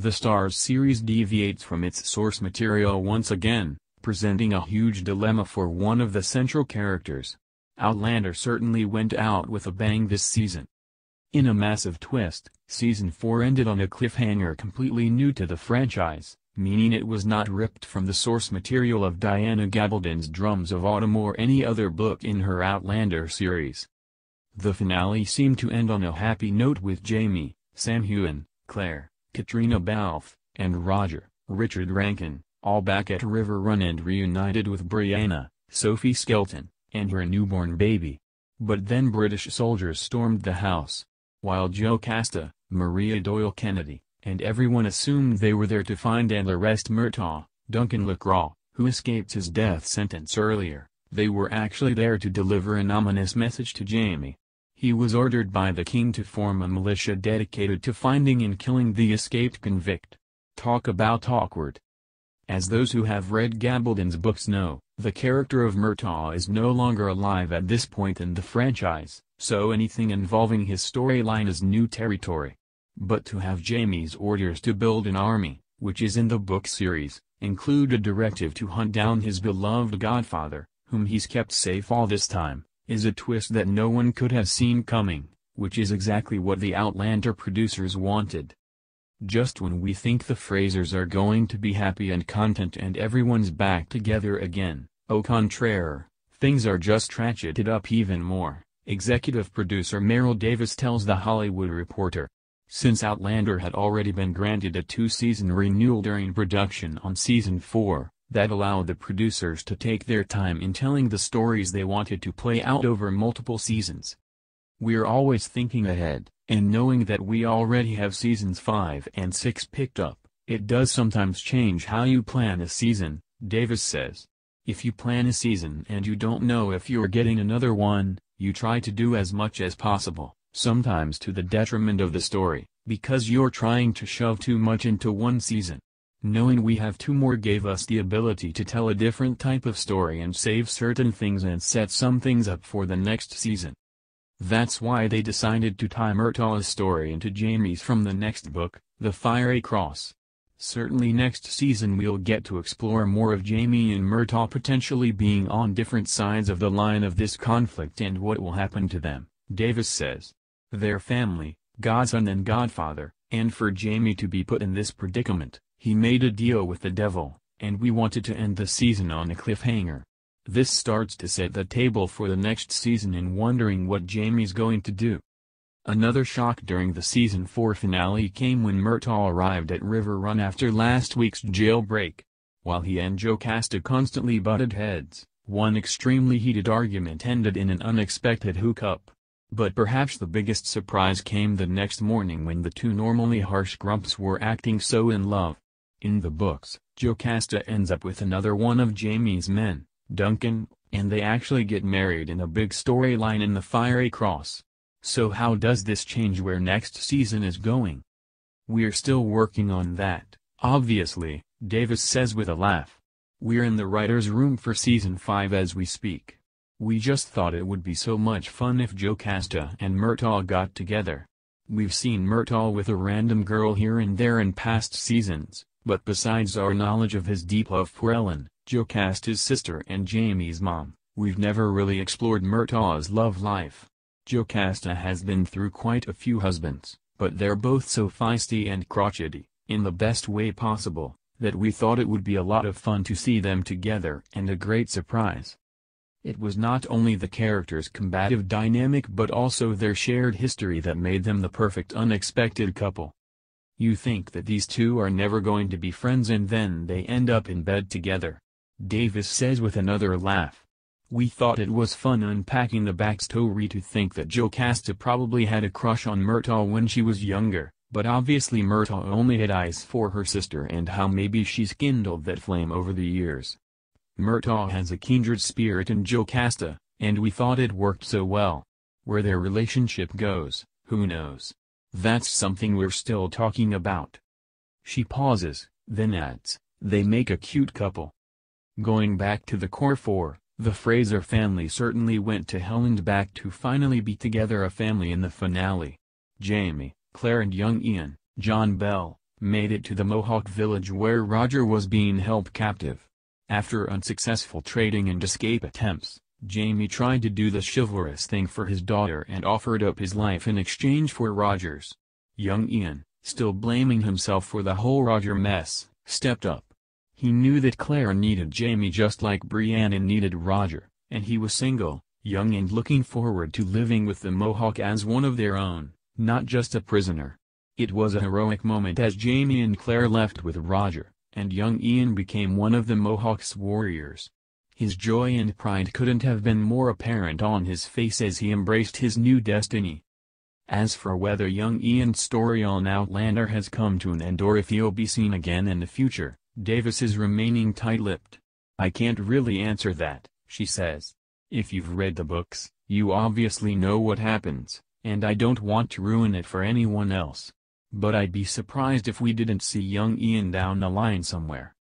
The Stars series deviates from its source material once again, presenting a huge dilemma for one of the central characters. Outlander certainly went out with a bang this season. In a massive twist, season 4 ended on a cliffhanger completely new to the franchise, meaning it was not ripped from the source material of Diana Gabaldon's Drums of Autumn or any other book in her Outlander series. The finale seemed to end on a happy note with Jamie, Sam Heughan, Claire, Katrina Balfe, and Roger, Richard Rankin, all back at River Run and reunited with Brianna, Sophie Skelton, and her newborn baby. But then British soldiers stormed the house. While Joe Casta, Maria Doyle Kennedy, and everyone assumed they were there to find and arrest Murtaugh, Duncan Lacroix, who escaped his death sentence earlier, they were actually there to deliver an ominous message to Jamie. He was ordered by the king to form a militia dedicated to finding and killing the escaped convict. Talk about awkward. As those who have read Gabaldon's books know, the character of Murtaugh is no longer alive at this point in the franchise, so anything involving his storyline is new territory. But to have Jamie's orders to build an army, which is in the book series, include a directive to hunt down his beloved godfather, whom he's kept safe all this time, is a twist that no one could have seen coming, which is exactly what the Outlander producers wanted. Just when we think the Frasers are going to be happy and content and everyone's back together again, au contraire, things are just ratcheted up even more, executive producer Meryl Davis tells The Hollywood Reporter. Since Outlander had already been granted a two-season renewal during production on season 4, that allowed the producers to take their time in telling the stories they wanted to play out over multiple seasons. We're always thinking ahead, and knowing that we already have seasons 5 and 6 picked up, it does sometimes change how you plan a season, Davis says. If you plan a season and you don't know if you're getting another one, you try to do as much as possible, sometimes to the detriment of the story, because you're trying to shove too much into one season. Knowing we have two more gave us the ability to tell a different type of story and save certain things and set some things up for the next season. That's why they decided to tie Murtaugh's story into Jamie's from the next book, The Fiery Cross. Certainly next season we'll get to explore more of Jamie and Murtaugh potentially being on different sides of the line of this conflict and what will happen to them, Davis says. Their family, godson and godfather, and for Jamie to be put in this predicament, he made a deal with the devil, and we wanted to end the season on a cliffhanger. This starts to set the table for the next season in wondering what Jamie's going to do. Another shock during the season 4 finale came when Murtaugh arrived at River Run after last week's jailbreak. While he and Joe Casta constantly butted heads, one extremely heated argument ended in an unexpected hookup. But perhaps the biggest surprise came the next morning when the two normally harsh grumps were acting so in love. In the books, Joe Casta ends up with another one of Jamie's men, Duncan, and they actually get married in a big storyline in The Fiery Cross. So how does this change where next season is going? We're still working on that, obviously, Davis says with a laugh. We're in the writer's room for season 5 as we speak. We just thought it would be so much fun if Joe Casta and Murtaugh got together. We've seen Murtaugh with a random girl here and there in past seasons, but besides our knowledge of his deep love for Ellen, Joe Casta's sister and Jamie's mom, we've never really explored Murtaugh's love life. Joe Casta has been through quite a few husbands, but they're both so feisty and crotchety, in the best way possible, that we thought it would be a lot of fun to see them together and a great surprise. It was not only the characters' combative dynamic but also their shared history that made them the perfect unexpected couple. You think that these two are never going to be friends and then they end up in bed together. Davis says with another laugh. We thought it was fun unpacking the backstory to think that Joe Casta probably had a crush on Murtaugh when she was younger, but obviously Murtaugh only had eyes for her sister and how maybe she's kindled that flame over the years. Murtaugh has a kindred spirit in Joe Casta, and we thought it worked so well. Where their relationship goes, who knows? That's something we're still talking about. She pauses, then adds, they make a cute couple. Going back to the core four, the Fraser family certainly went to hell and back to finally be together a family in the finale. Jamie, Claire and young Ian, John Bell, made it to the Mohawk village where Roger was being held captive. After unsuccessful trading and escape attempts, Jamie tried to do the chivalrous thing for his daughter and offered up his life in exchange for Roger's. Young Ian, still blaming himself for the whole Roger mess, stepped up. He knew that Claire needed Jamie just like Brianna needed Roger, and he was single, young and looking forward to living with the Mohawk as one of their own, not just a prisoner. It was a heroic moment as Jamie and Claire left with Roger, and young Ian became one of the Mohawk's warriors. His joy and pride couldn't have been more apparent on his face as he embraced his new destiny. As for whether young Ian's story on Outlander has come to an end or if he'll be seen again in the future, Davis is remaining tight-lipped. "I can't really answer that," she says. "If you've read the books, you obviously know what happens, and I don't want to ruin it for anyone else. But I'd be surprised if we didn't see young Ian down the line somewhere."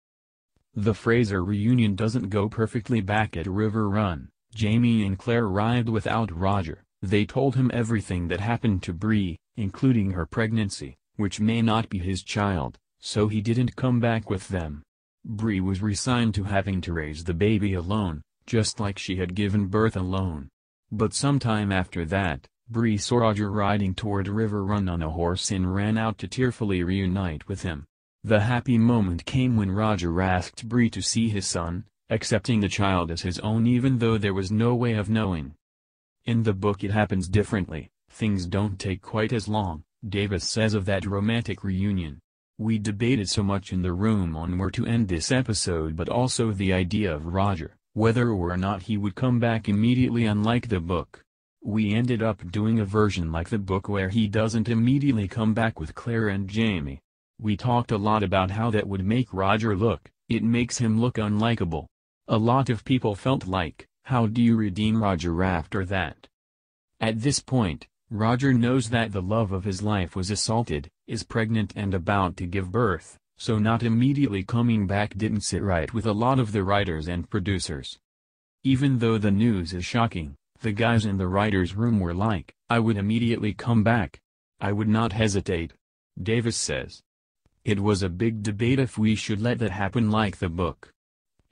The Fraser reunion doesn't go perfectly. Back at River Run, Jamie and Claire arrived without Roger. They told him everything that happened to Bree, including her pregnancy, which may not be his child, so he didn't come back with them. Bree was resigned to having to raise the baby alone, just like she had given birth alone. But sometime after that, Bree saw Roger riding toward River Run on a horse and ran out to tearfully reunite with him. The happy moment came when Roger asked Bree to see his son, accepting the child as his own even though there was no way of knowing. In the book it happens differently. Things don't take quite as long, Davis says of that romantic reunion. "We debated so much in the room on where to end this episode, but also the idea of Roger, whether or not he would come back immediately unlike the book. We ended up doing a version like the book where he doesn't immediately come back with Claire and Jamie. We talked a lot about how that would make Roger look. It makes him look unlikable. A lot of people felt like, how do you redeem Roger after that?" At this point, Roger knows that the love of his life was assaulted, is pregnant and about to give birth, so not immediately coming back didn't sit right with a lot of the writers and producers. Even though the news is shocking, the guys in the writers' room were like, "I would immediately come back. I would not hesitate," Davis says. "It was a big debate if we should let that happen like the book.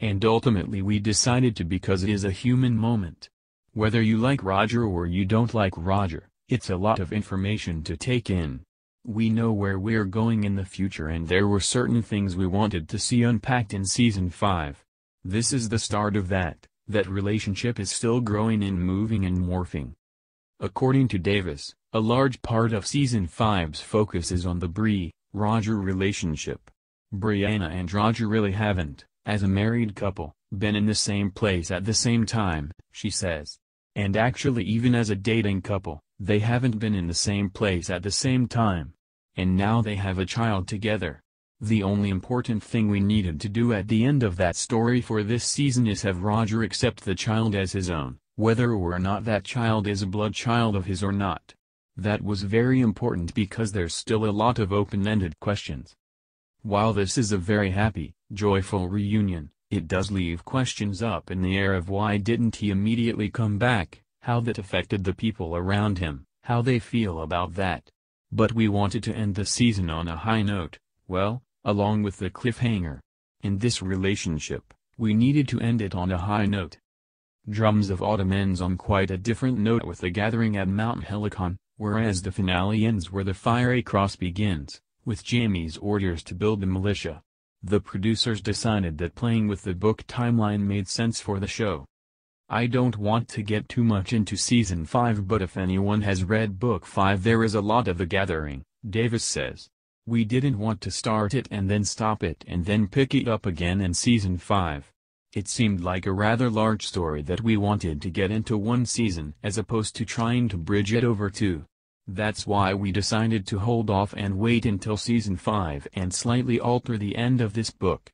And ultimately we decided to because it is a human moment. Whether you like Roger or you don't like Roger, it's a lot of information to take in. We know where we're going in the future and there were certain things we wanted to see unpacked in season 5. This is the start of that. That relationship is still growing and moving and morphing." According to Davis, a large part of season 5's focus is on the Bree-Roger relationship. Brianna and Roger really haven't, as a married couple, been in the same place at the same time, she says. And actually even as a dating couple, they haven't been in the same place at the same time. And now they have a child together. "The only important thing we needed to do at the end of that story for this season is have Roger accept the child as his own, whether or not that child is a blood child of his or not. That was very important because there's still a lot of open-ended questions." While this is a very happy, joyful reunion, it does leave questions up in the air of why didn't he immediately come back, how that affected the people around him, how they feel about that. But we wanted to end the season on a high note, well, along with the cliffhanger. In this relationship, we needed to end it on a high note. Drums of Autumn ends on quite a different note with the gathering at Mount Helicon, whereas the finale ends where the Fiery Cross begins, with Jamie's orders to build the militia. The producers decided that playing with the book timeline made sense for the show. I don't want to get too much into season 5, but if anyone has read book 5 there is a lot of the gathering, Davis says. "We didn't want to start it and then stop it and then pick it up again in season 5. It seemed like a rather large story that we wanted to get into one season as opposed to trying to bridge it over 2. That's why we decided to hold off and wait until season 5 and slightly alter the end of this book."